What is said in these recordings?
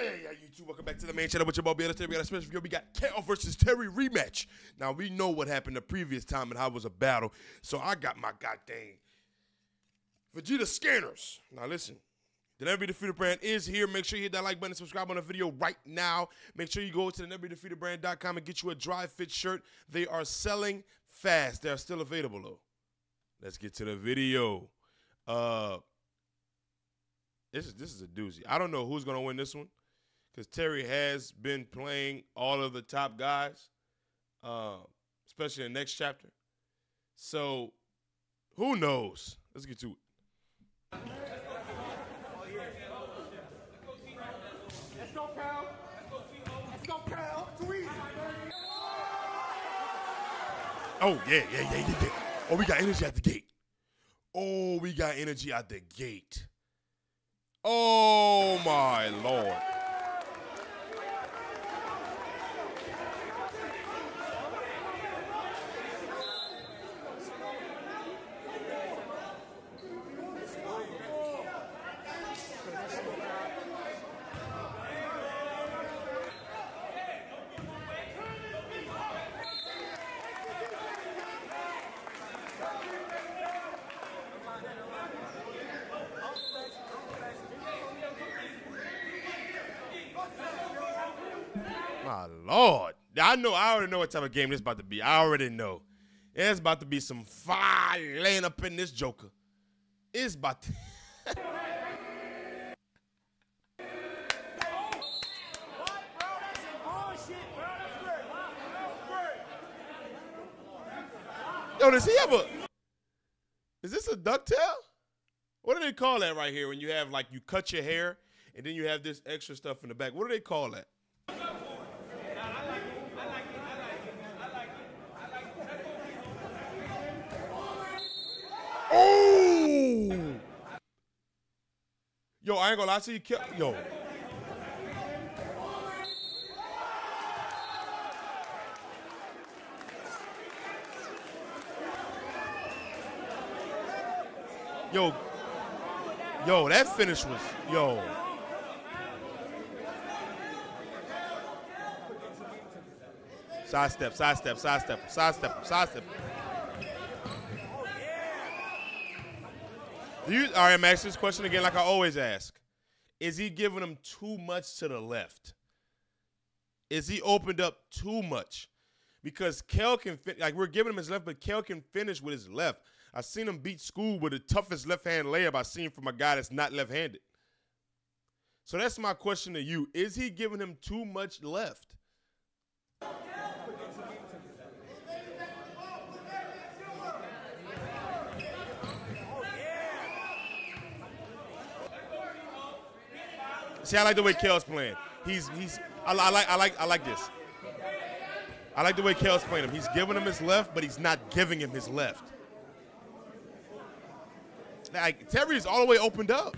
YouTube, welcome back to the main channel with your boy Vegeta. Today we got a special video. We got Qel versus Terry rematch. Now we know what happened the previous time and how it was a battle. So I got my goddamn Vegeta Scanners. Now listen, the Never Be Defeated Brand is here. Make sure you hit that like button and subscribe on the video right now. Make sure you go to the neverbedefeatedbrand.com and get you a dry fit shirt. They are selling fast. They are still available though. Let's get to the video. This is a doozy. I don't know who's gonna win this one, because Terry has been playing all of the top guys, especially in the next chapter. So, who knows? Let's get to it. Let's go, pal. Let's go, pal. Too easy. Oh yeah. Oh, we got energy at the gate. Oh, my Lord. My Lord. I already know what type of game this is about to be. I already know. It's about to be some fire laying up in this joker. It's about to... Yo, does he have a... Is this a ducktail? What do they call that right here when you have, like, you cut your hair and then you have this extra stuff in the back? What do they call that? Yo, I ain't gonna lie to you, yo. Yo, that finish was, yo. Sidestep, sidestep, sidestep, sidestep, sidestep. All right, I'm asking this question again like I always ask. Is he giving him too much to the left? Is he opened up too much? Because Qel can, we're giving him his left, but Qel can finish with his left. I've seen him beat school with the toughest left-hand layup I've seen from a guy that's not left-handed. So that's my question to you. Is he giving him too much left? See, I like the way Kel's playing. I like this. I like the way Kel's playing him. He's giving him his left, but he's not giving him his left. Like, Terry's all the way opened up.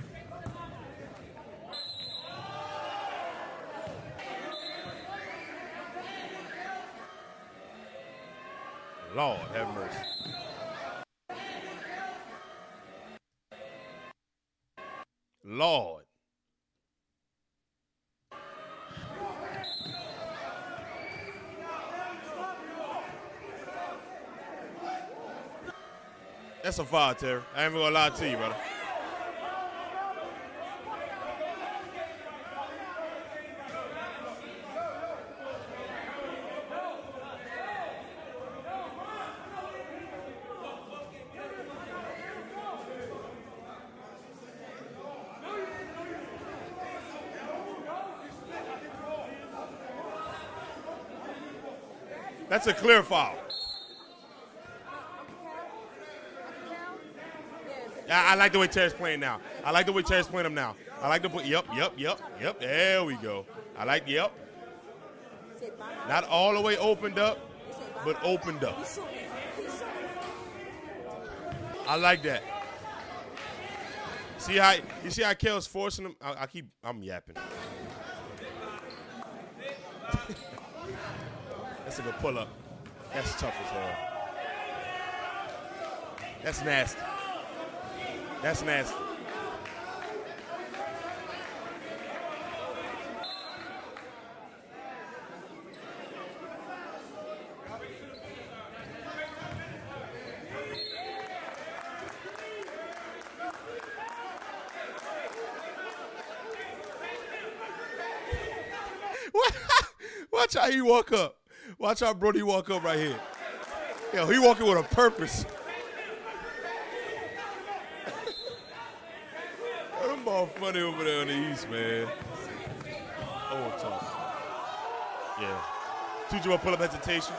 Lord have mercy. Lord. That's a foul, Terry. I ain't even gonna lie to you, brother. That's a clear foul. I like the way Terry's playing now. I like the way Terry's playing him now. I like the play. Yep. There we go. I like, yep. Not all the way opened up, but opened up. I like that. See how, you see how Kel's forcing him? I'm yapping. That's a good pull up. That's tough as hell. That's nasty. That's nasty. Watch how he walk up. Watch how Brody walk up right here. Yo, he walking with a purpose. Them all funny over there on the East, man. Oh, tough. Yeah. Teach you about pull-up hesitation.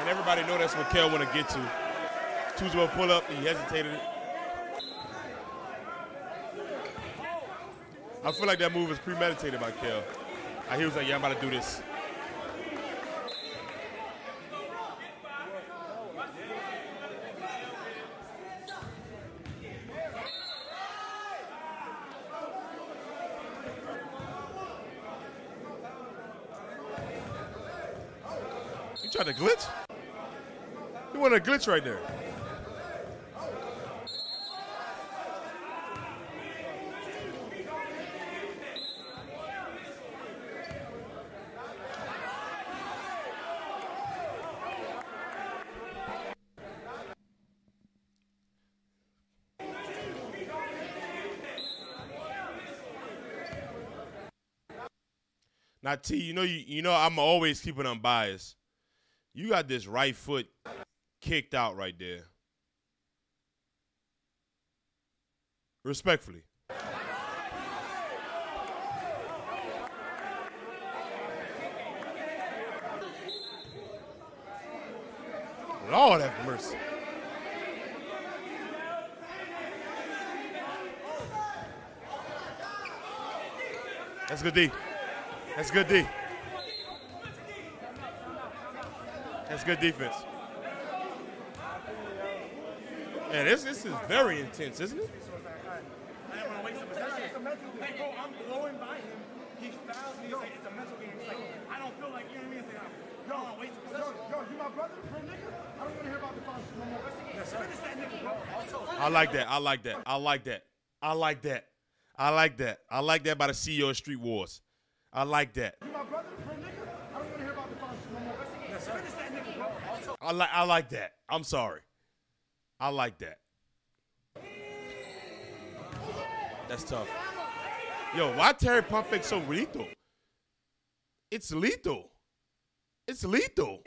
And everybody know that's what Qel want to get to. Tujuo pull up, he hesitated. I feel like that move is premeditated by Qel. He was like, yeah, I'm about to do this. You trying to glitch? You want a glitch right there. Now, T, you know I'm always keeping unbiased. You got this right foot kicked out right there. Respectfully. Lord have mercy. That's good, D. That's good D. That's good defense. Yeah, this is very intense, isn't it? I didn't want to waste the possession. It's a mental game. Bro, I'm blowing by him. He fouls me. It's like, it's a mental game. It's like, I don't feel like, you know what I mean? It's like, I don't want to waste the possession. Yo, you my brother? Real nigga? I don't want to hear about the fouls no more. Let's finish that nigga, bro. I like that. I like that. I like that. I like that. I like that. I like that by the CEO of Street Wars. I like that. You my brother? Real nigga? I don't want to hear about the fouls no more. Let's finish that nigga, bro. I like that. I'm sorry. I like that. That's tough. Yo, why Terry pump fake so lethal? It's lethal. It's lethal.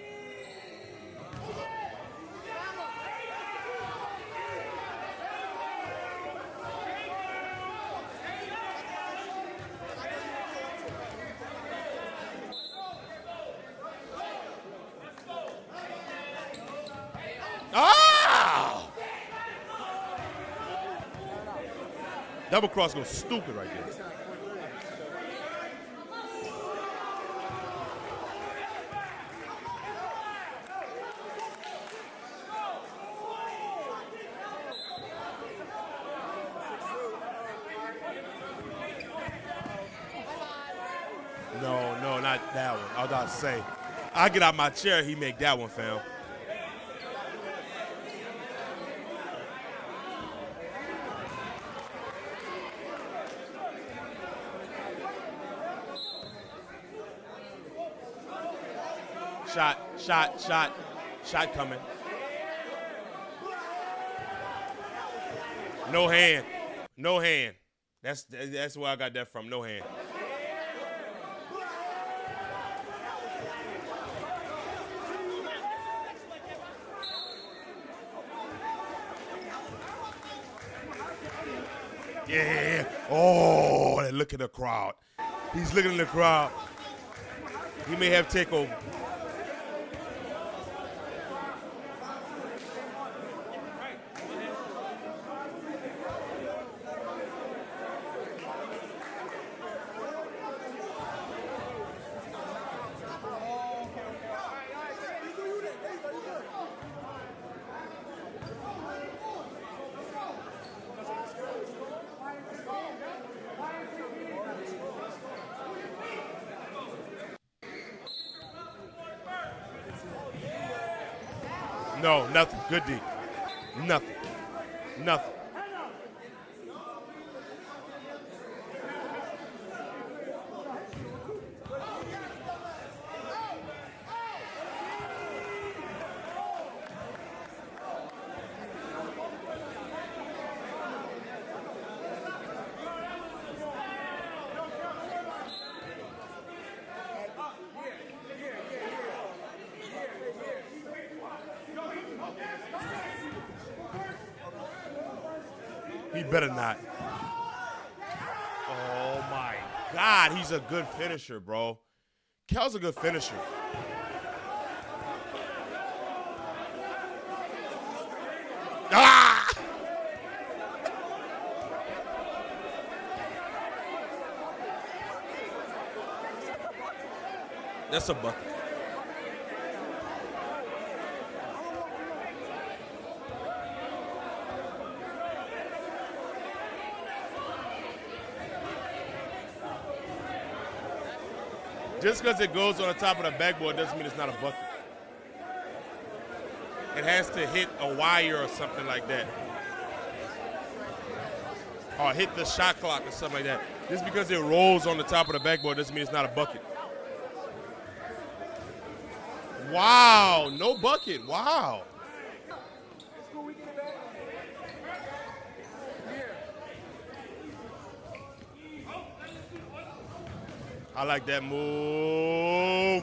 Double cross goes stupid right there. No, not that one. I was about to say, I get out of my chair, he make that one, fam. Shot coming. No hand. No hand. That's where I got that from. No hand. Yeah. Oh, and look at the crowd. He's looking at the crowd. He may have takeover. No, nothing. Good D. Nothing. Nothing. He better not. Oh, my God. He's a good finisher, bro. Kel's a good finisher. Ah! That's a bucket. Just because it goes on the top of the backboard doesn't mean it's not a bucket. It has to hit a wire or something like that. Or hit the shot clock or something like that. Just because it rolls on the top of the backboard doesn't mean it's not a bucket. Wow, no bucket, wow. I like that move.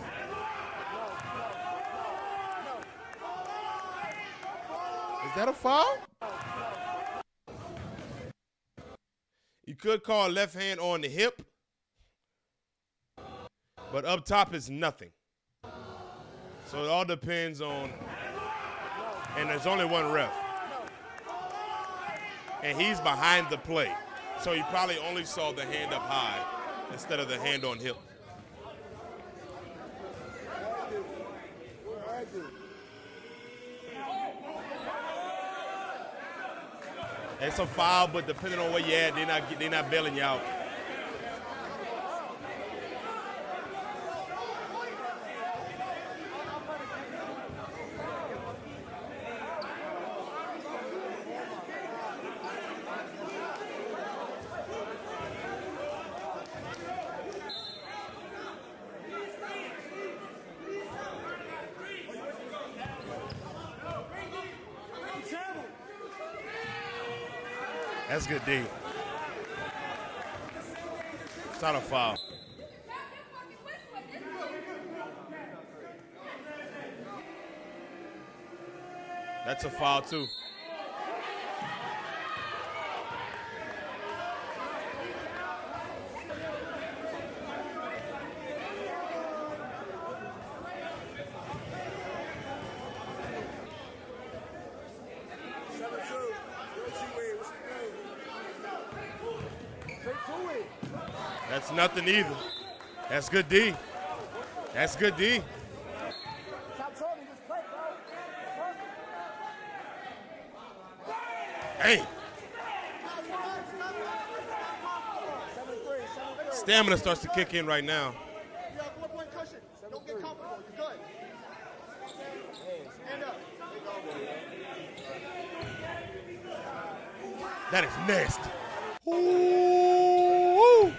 Is that a foul? You could call left hand on the hip, but up top is nothing. So it all depends on, and there's only one ref. And he's behind the play. So you probably only saw the hand up high instead of the hand on hip. It's a foul, but depending on where you're at, they're not bailing you out. That's a good D. It's not a foul. That's a foul, too. That's nothing either. That's good D. That's good D. Hey. Stamina starts to kick in right now. Don't get comfortable. You're good. Stand up. That is nasty. Ooh. Ooh.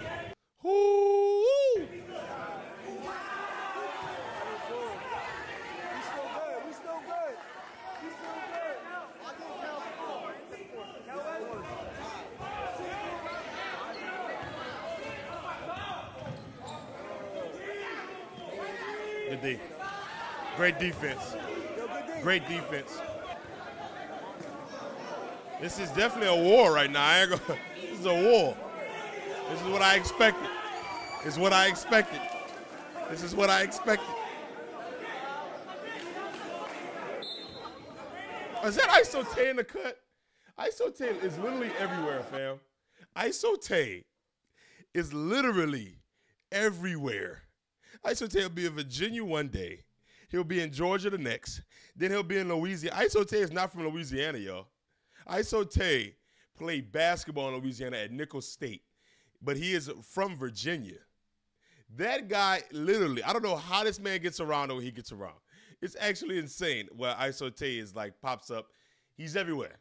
Good D. Great defense. Great defense. This is definitely a war right now. I ain't gonna, this is a war. This is what I expected. It's what I expected. This is what I expected. Is that IsoTay in the cut? IsoTay is literally everywhere, fam. IsoTay is literally everywhere. IsoTay will be in Virginia one day. He'll be in Georgia the next. Then he'll be in Louisiana. IsoTay is not from Louisiana, y'all. IsoTay played basketball in Louisiana at Nicholls State, but he is from Virginia. That guy literally, I don't know how this man gets around or he gets around. It's actually insane where IsoTay is like pops up. He's everywhere.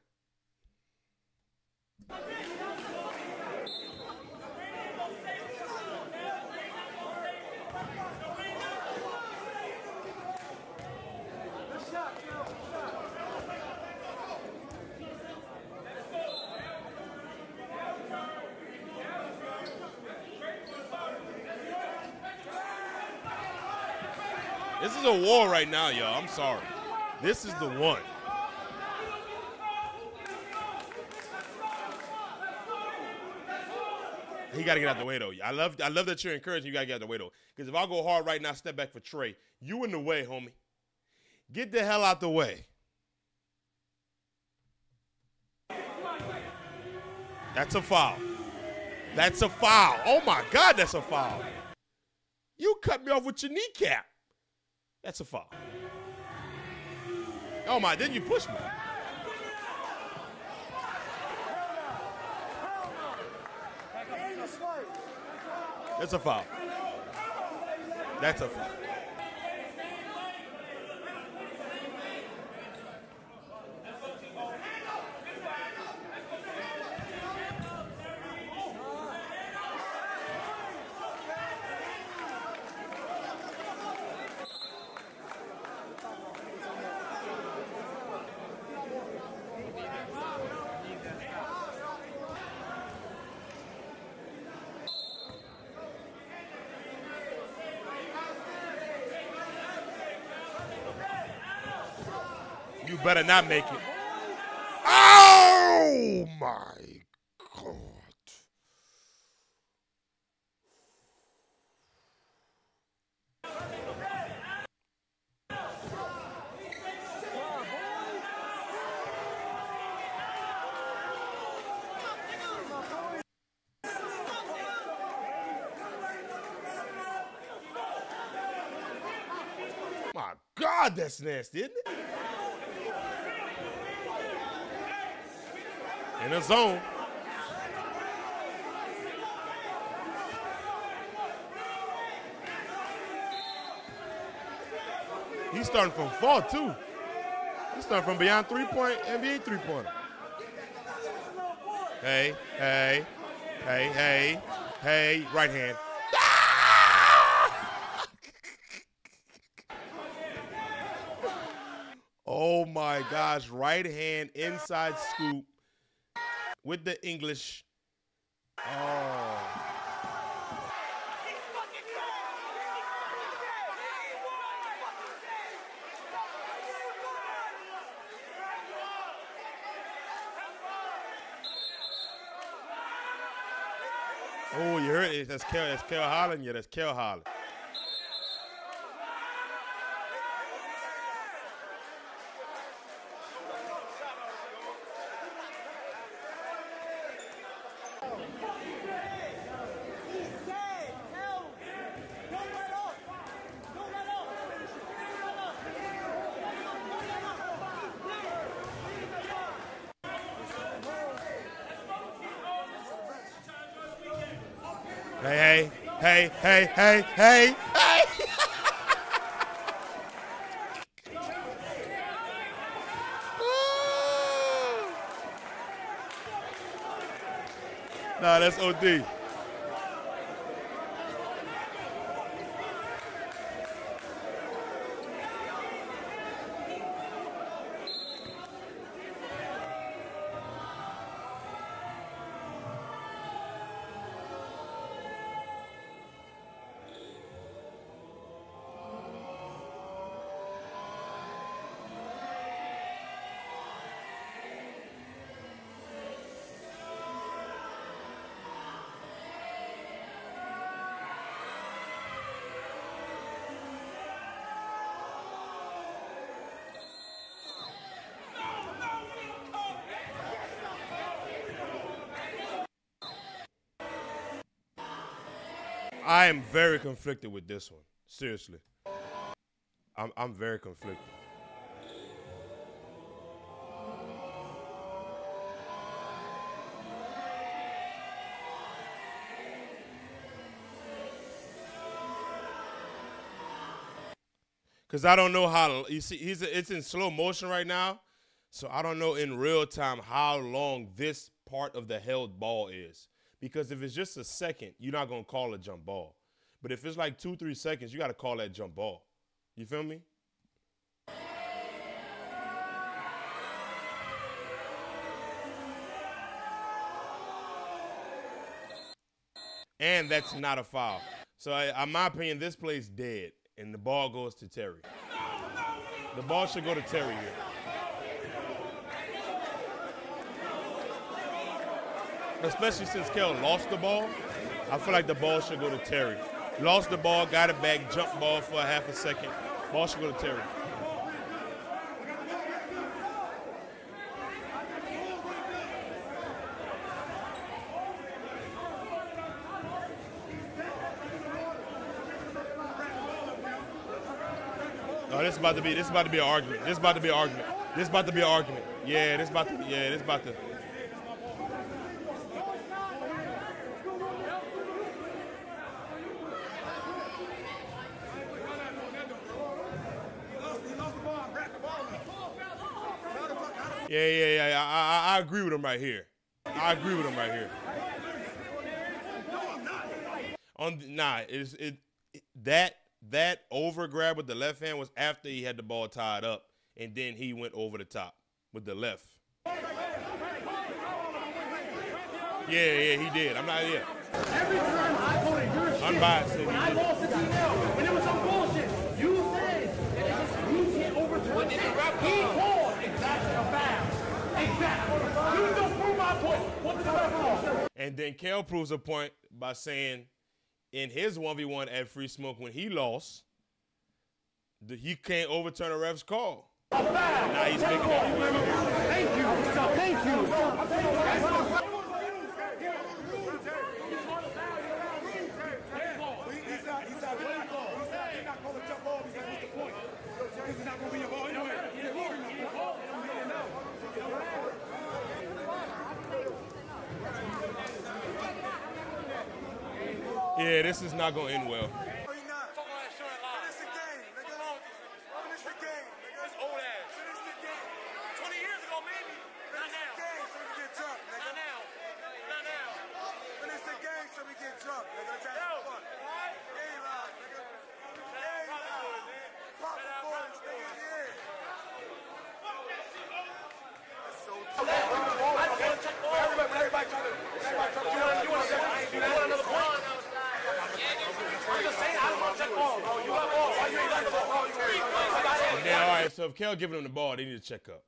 This is a war right now, y'all. I'm sorry. This is the one. He got to get out the way, though. I love that you're encouraging. You got to get out the way, though. Because if I go hard right now, step back for Trey, you in the way, homie. Get the hell out the way. That's a foul. That's a foul. Oh, my God, that's a foul. You cut me off with your kneecap. That's a foul. Oh, my, didn't you push me? That's a foul. That's a foul. You better not make it. Oh, my God. My God, that's nasty, isn't it? In the zone. He's starting from far, too. He's starting from beyond three-point, NBA three-pointer. Hey, hey, hey, hey, hey, right hand. Oh, my gosh, right hand inside scoop. With the English. Oh. Oh, you heard it. That's Qel Holland. Yeah, that's Qel Holland. Hey, hey, hey, hey, hey, hey, hey. Nah, that's OD. I am very conflicted with this one. Seriously. I'm very conflicted. Cause I don't know how, you see, it's in slow motion right now. So I don't know in real time how long this part of the held ball is. Because if it's just a second, you're not going to call a jump ball. But if it's like 2-3 seconds, you got to call that jump ball. You feel me? And that's not a foul. So, in my opinion, this play's dead, and the ball goes to Terry. The ball should go to Terry here. Especially since Kel lost the ball. I feel like the ball should go to Terry. Lost the ball, got it back, jump ball for a half a second. Ball should go to Terry. Oh, this is about to be an argument. This is about to be an argument. Yeah, this is about to. Yeah. I agree with him right here. That over grab with the left hand was after he had the ball tied up, and then he went over the top with the left. Yeah, he did. I'm not here. Every time I voted your shit, unbiased, when I lost the D-L, when it was some bullshit, you said that you can't overturn it. He called exactly a foul. Exactly. You don't prove my point. What did the ref call? And then Qel proves a point by saying, in his 1v1 at Free Smoke, when he lost, he can't overturn a ref's call. Now he's making that. Thank you. Thank you. Yeah, this is not gonna end well. So if Qel giving him the ball, they need to check up.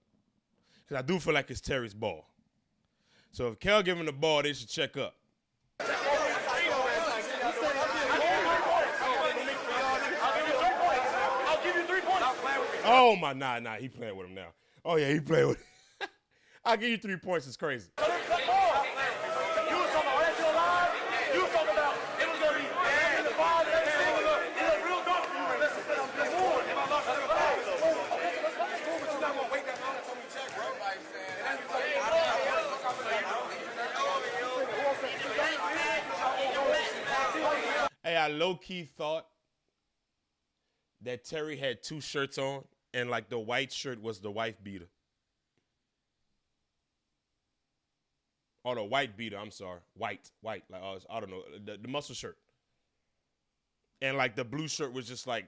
Because I do feel like it's Terry's ball. So if Qel giving him the ball, they should check up. Oh, my, nah, he playing with him now. Oh, yeah, he playing with him. I'll give you 3 points. It's crazy. Hey, I low-key thought that Terry had 2 shirts on, and, like, the white shirt was the wife beater. Or the white beater, I'm sorry. White. Like, I don't know. The muscle shirt. And, like, the blue shirt was just, like...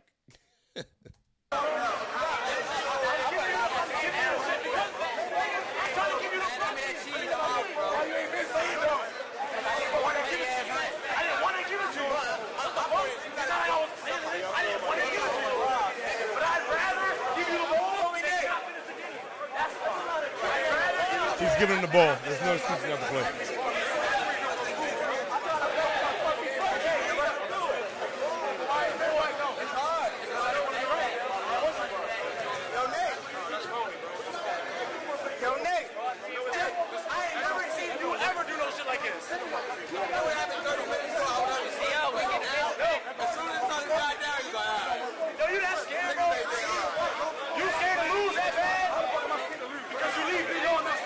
He's giving him the ball. There's no excuse not to play. Yo, Nick, I ain't never seen you ever do no shit like this. You know what happened 30 minutes ago? I was like, see y'all waking out. As soon as I got down, you go out. Yo, you that scared, bro? You scared to lose that bad? Because you leave me on that.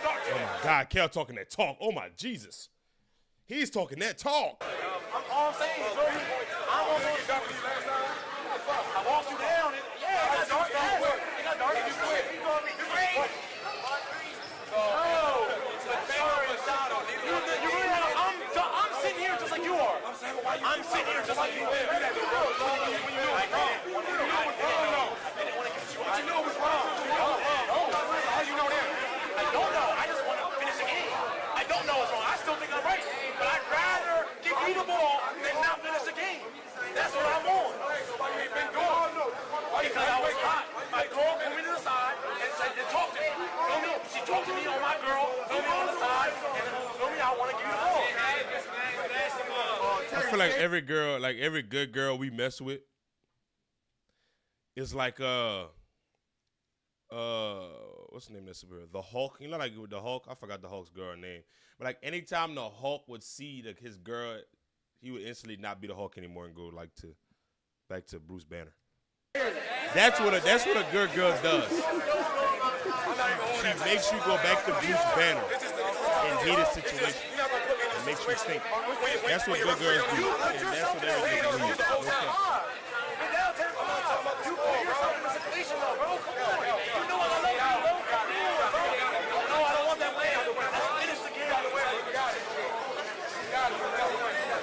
Oh my God, Qel talking that talk. Oh my Jesus. He's talking that talk. I'm all saying, bro. I don't know what you last time. I walked you down. Yeah, I got dark. You got dark. You quit. You know what I mean? You're great. Oh, you really have I'm sitting here just like you are. I'm sitting here just like you are. When you knew it was wrong. I didn't want to get you. You knew it was wrong. How you know that? I don't know. I just want to finish the game. I don't know what's wrong. I still think I'm right. But I'd rather give you the ball than not finish the game. That's what I'm on. I feel like every girl, like every good girl we mess with, is like what's the name of this girl? The Hulk. You know, like with the Hulk. I forgot the Hulk's girl name. But like anytime the Hulk would see like his girl, he would instantly not be the Hulk anymore and go like to back to Bruce Banner. That's what a good girl does. She makes you go back to Bruce Banner in heated situations. It makes you think. That's what good girls do. And that's what everything do.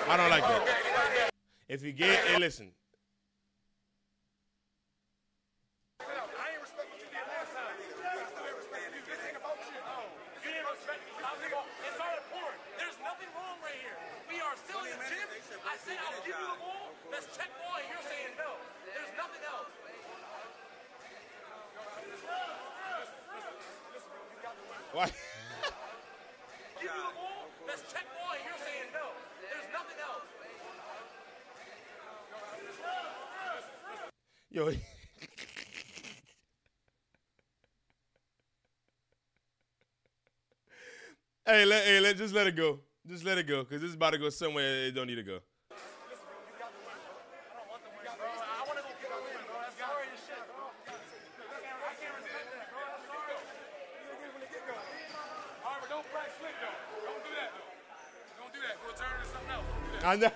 I don't like that. If you get, hey, listen. Why? Give you the ball, let's check ball, and you're saying no. There's nothing else. Yo. Hey, just let it go. Just let it go, because this is about to go somewhere it don't need to go. I know.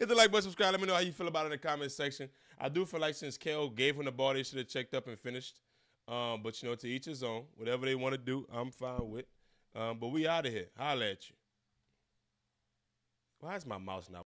Hit the like button, subscribe. Let me know how you feel about it in the comment section. I do feel like since KO gave him the ball, they should have checked up and finished. But, you know, to each his own. Whatever they want to do, I'm fine with. But we out of here. Holla at you. Why is my mouse not?